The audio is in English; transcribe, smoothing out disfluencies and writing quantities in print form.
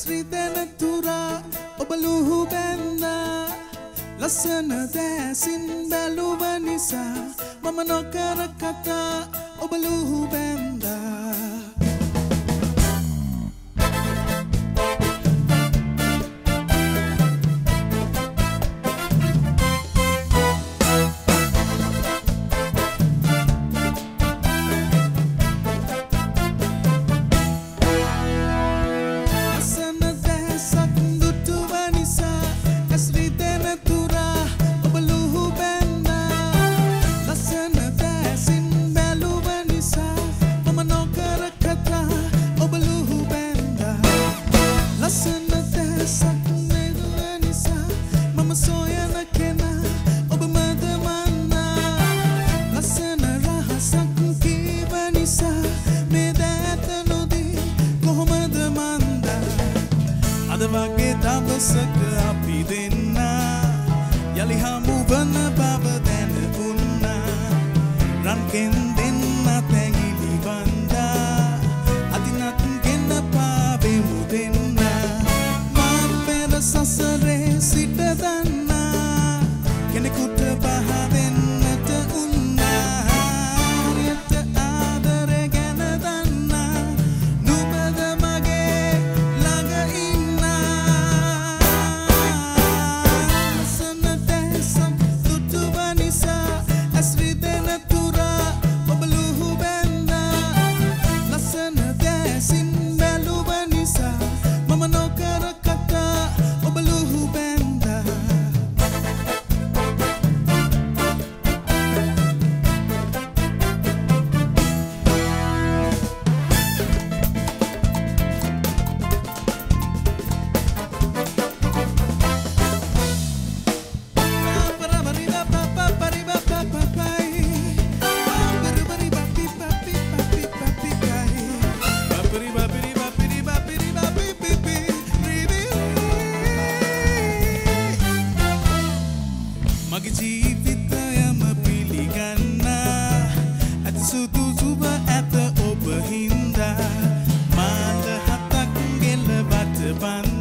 Srita Natura Obaluhu Benda Lasana Desin Baluvanisa Mamanokara Kata Obaluhu Benda. Bye.